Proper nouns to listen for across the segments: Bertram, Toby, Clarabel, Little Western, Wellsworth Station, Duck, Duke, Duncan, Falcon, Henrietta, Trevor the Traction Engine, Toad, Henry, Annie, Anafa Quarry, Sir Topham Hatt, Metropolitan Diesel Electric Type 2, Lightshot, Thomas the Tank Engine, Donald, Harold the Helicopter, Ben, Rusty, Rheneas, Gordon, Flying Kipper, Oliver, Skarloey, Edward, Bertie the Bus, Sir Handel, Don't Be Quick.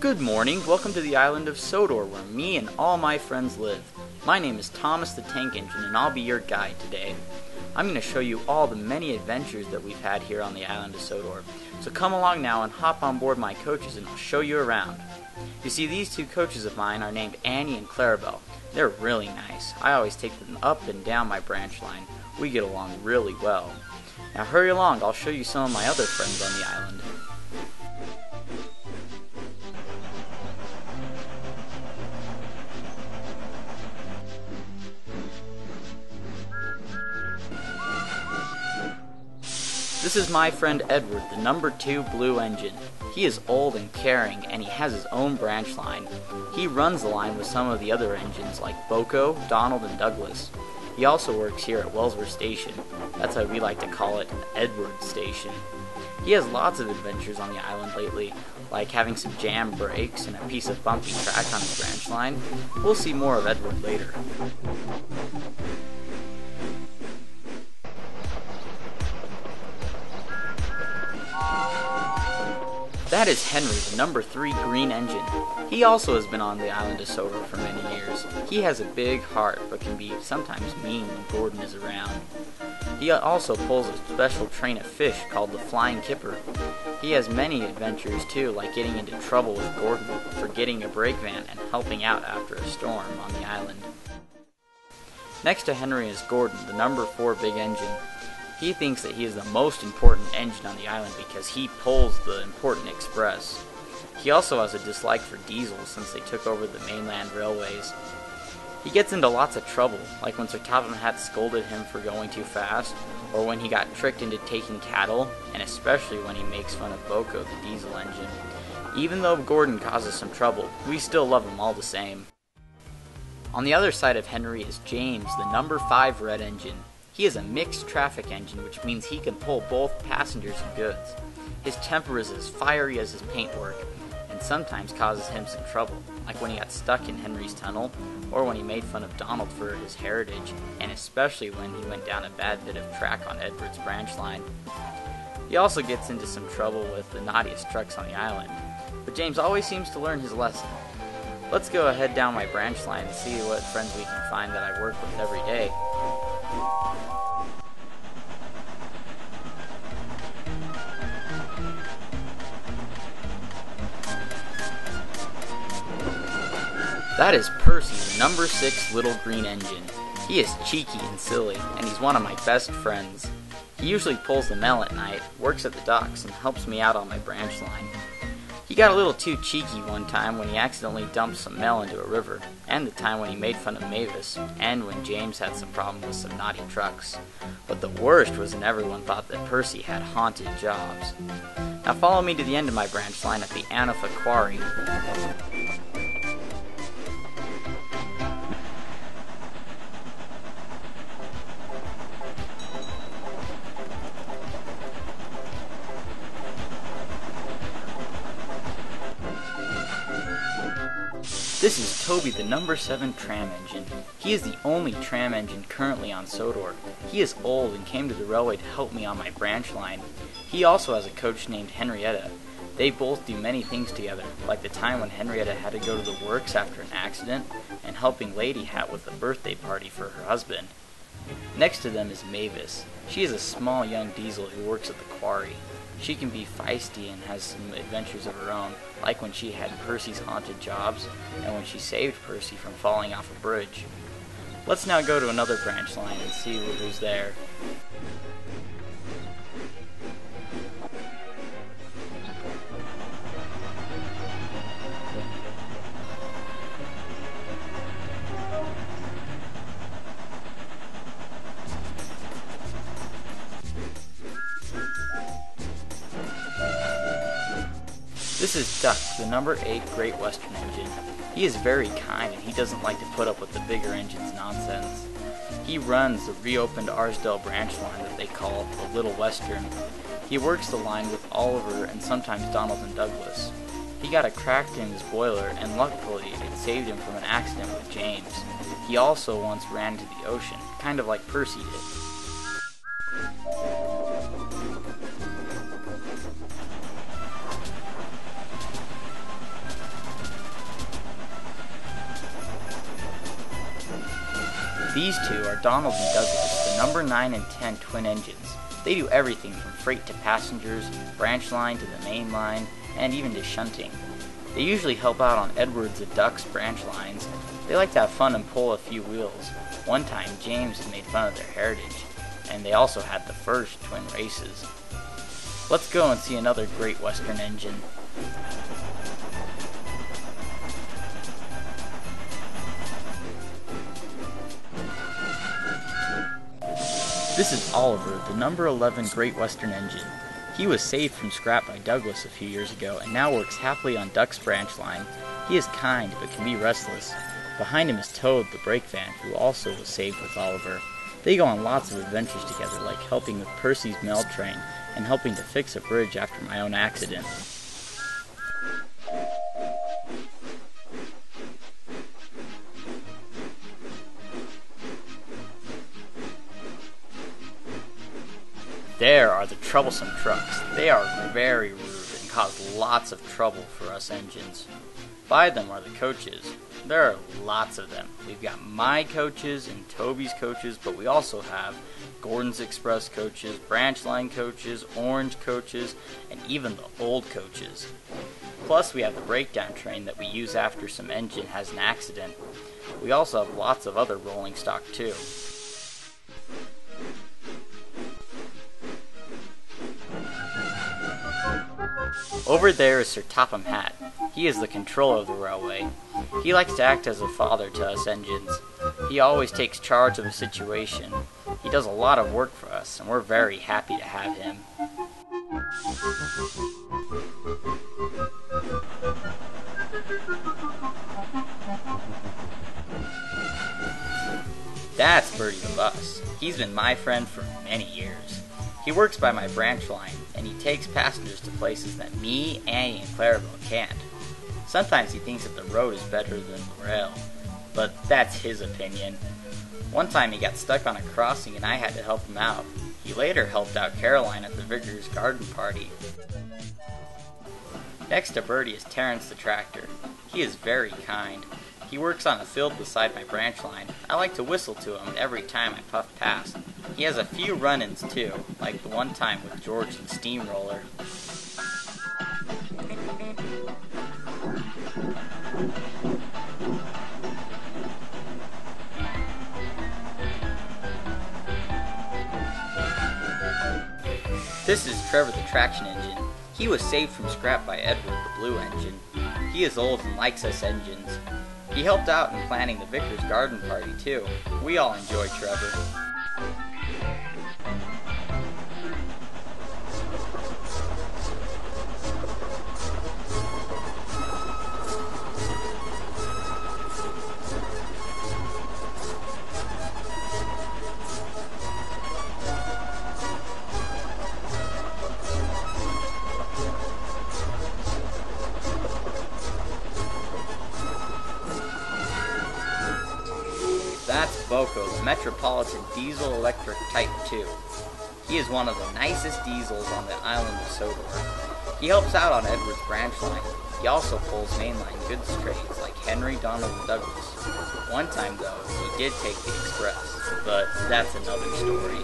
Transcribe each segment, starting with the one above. Good morning, welcome to the island of Sodor, where me and all my friends live. My name is Thomas the Tank Engine, and I'll be your guide today. I'm going to show you all the many adventures that we've had here on the island of Sodor. So come along now and hop on board my coaches and I'll show you around. You see, these two coaches of mine are named Annie and Clarabel. They're really nice. I always take them up and down my branch line. We get along really well. Now hurry along, I'll show you some of my other friends on the island. This is my friend Edward, the number 2 blue engine. He is old and caring, and he has his own branch line. He runs the line with some of the other engines like Boco, Donald, and Douglas. He also works here at Wellsworth Station. That's how we like to call it, Edward Station. He has lots of adventures on the island lately, like having some jam brakes and a piece of bumpy track on his branch line. We'll see more of Edward later. That is Henry, the number 3 green engine. He also has been on the island of Sodor for many years. He has a big heart, but can be sometimes mean when Gordon is around. He also pulls a special train of fish called the Flying Kipper. He has many adventures too, like getting into trouble with Gordon, forgetting a brake van, and helping out after a storm on the island. Next to Henry is Gordon, the number 4 big engine. He thinks that he is the most important engine on the island because he pulls the important express. He also has a dislike for diesels since they took over the mainland railways. He gets into lots of trouble, like when Sir Topham Hatt scolded him for going too fast, or when he got tricked into taking cattle, and especially when he makes fun of Boco, the diesel engine. Even though Gordon causes some trouble, we still love him all the same. On the other side of Henry is James, the number 5 red engine. He is a mixed traffic engine, which means he can pull both passengers and goods. His temper is as fiery as his paintwork, and sometimes causes him some trouble, like when he got stuck in Henry's tunnel, or when he made fun of Donald for his heritage, and especially when he went down a bad bit of track on Edward's branch line. He also gets into some trouble with the naughtiest trucks on the island, but James always seems to learn his lesson. Let's go ahead down my branch line and see what friends we can find that I work with every day. That is Percy, the number 6 little green engine. He is cheeky and silly, and he's one of my best friends. He usually pulls the mail at night, works at the docks, and helps me out on my branch line. He got a little too cheeky one time when he accidentally dumped some mail into a river, and the time when he made fun of Mavis, and when James had some problem with some naughty trucks. But the worst was when everyone thought that Percy had haunted jobs. Now follow me to the end of my branch line at the Anafa Quarry. This is Toby, the number 7 tram engine. He is the only tram engine currently on Sodor. He is old and came to the railway to help me on my branch line. He also has a coach named Henrietta. They both do many things together, like the time when Henrietta had to go to the works after an accident, and helping Lady Hat with a birthday party for her husband. Next to them is Mavis. She is a small young diesel who works at the quarry. She can be feisty and has some adventures of her own, like when she had Percy's haunted jobs, and when she saved Percy from falling off a bridge. Let's now go to another branch line and see who's there. This is Duck, the number 8 Great Western engine. He is very kind and he doesn't like to put up with the bigger engine's nonsense. He runs the reopened Arsdale branch line that they call the Little Western. He works the line with Oliver and sometimes Donald and Douglas. He got a crack in his boiler and luckily it saved him from an accident with James. He also once ran into the ocean, kind of like Percy did. These two are Donald and Douglas, the number 9 and 10 twin engines. They do everything from freight to passengers, branch line to the main line, and even to shunting. They usually help out on Edward's and Duck's branch lines. They like to have fun and pull a few wheels. One time, James made fun of their heritage, and they also had the first twin races. Let's go and see another Great Western engine. This is Oliver, the number 11 Great Western engine. He was saved from scrap by Douglas a few years ago and now works happily on Duck's branch line. He is kind but can be restless. Behind him is Toad, the brake van, who also was saved with Oliver. They go on lots of adventures together, like helping with Percy's mail train and helping to fix a bridge after my own accident. There are the troublesome trucks. They are very rude and cause lots of trouble for us engines. By them are the coaches. There are lots of them. We've got my coaches and Toby's coaches, but we also have Gordon's express coaches, branch line coaches, orange coaches, and even the old coaches. Plus we have the breakdown train that we use after some engine has an accident. We also have lots of other rolling stock too. Over there is Sir Topham Hatt. He is the controller of the railway. He likes to act as a father to us engines. He always takes charge of the situation. He does a lot of work for us, and we're very happy to have him. That's Bertie the Bus. He's been my friend for many years. He works by my branch line, and he takes passengers to places that me, Annie, and Clarabel can't. Sometimes he thinks that the road is better than the rail, but that's his opinion. One time he got stuck on a crossing and I had to help him out. He later helped out Caroline at the Vicar's garden party. Next to Bertie is Terrence the Tractor. He is very kind. He works on a field beside my branch line. I like to whistle to him every time I puff past. He has a few run-ins too, like the one time with George and Steamroller. This is Trevor the Traction Engine. He was saved from scrap by Edward the Blue Engine. He is old and likes us engines. He helped out in planning the Vicar's garden party too. We all enjoy Trevor. That's Boco, the Metropolitan Diesel Electric Type 2. He is one of the nicest diesels on the island of Sodor. He helps out on Edward's branch line. He also pulls mainline goods trades like Henry, Donald, and Douglas. One time though, he did take the express, but that's another story.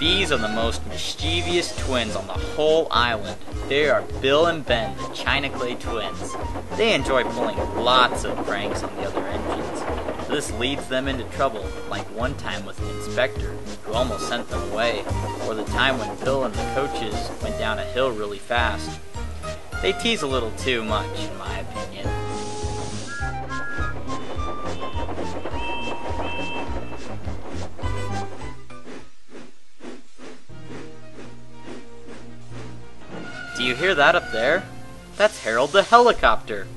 These are the most mischievous twins on the whole island. They are Bill and Ben, the China Clay twins. They enjoy pulling lots of pranks on the other engines. This leads them into trouble, like one time with the inspector, who almost sent them away, or the time when Bill and the coaches went down a hill really fast. They tease a little too much, in my opinion. Do you hear that up there? That's Harold the helicopter.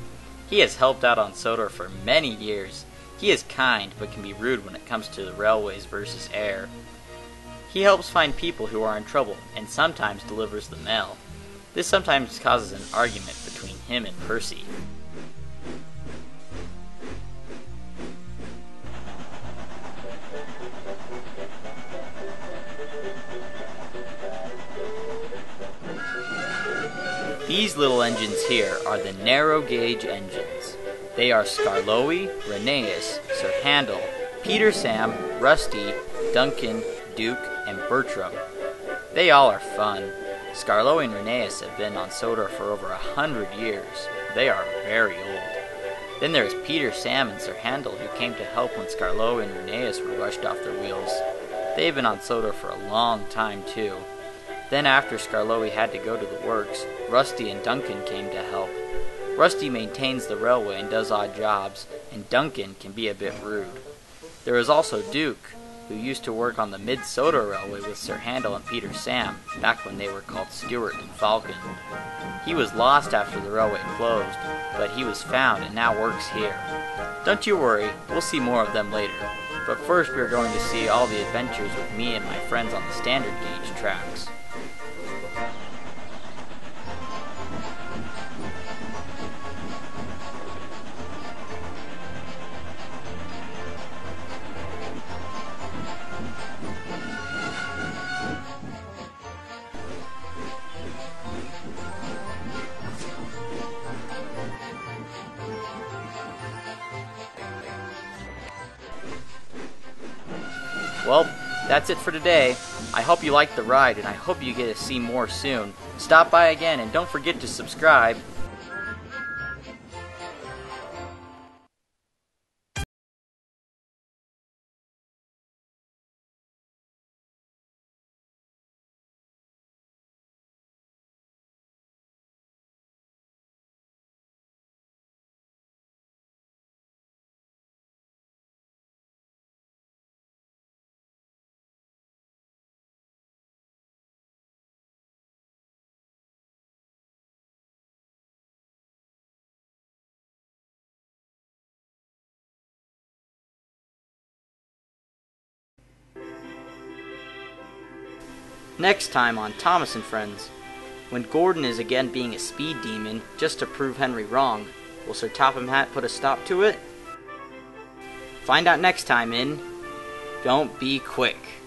He has helped out on Sodor for many years. He is kind, but can be rude when it comes to the railways versus air. He helps find people who are in trouble and sometimes delivers the mail. This sometimes causes an argument between him and Percy. These little engines here are the narrow gauge engines. They are Skarloey, Rheneas, Sir Handel, Peter Sam, Rusty, Duncan, Duke, and Bertram. They all are fun. Skarloey and Rheneas have been on Sodor for over 100 years. They are very old. Then there is Peter Sam and Sir Handel, who came to help when Skarloey and Rheneas were rushed off their wheels. They've been on Sodor for a long time too. Then after Skarloey had to go to the works, Rusty and Duncan came to help. Rusty maintains the railway and does odd jobs, and Duncan can be a bit rude. There is also Duke, who used to work on the Mid-Sodor Railway with Sir Handel and Peter Sam, back when they were called Stewart and Falcon. He was lost after the railway closed, but he was found and now works here. Don't you worry, we'll see more of them later. But first we are going to see all the adventures with me and my friends on the standard gauge tracks. Well, that's it for today. I hope you liked the ride, and I hope you get to see more soon. Stop by again, and don't forget to subscribe. Next time on Thomas and Friends. When Gordon is again being a speed demon just to prove Henry wrong, will Sir Topham Hatt put a stop to it? Find out next time in Don't Be Quick.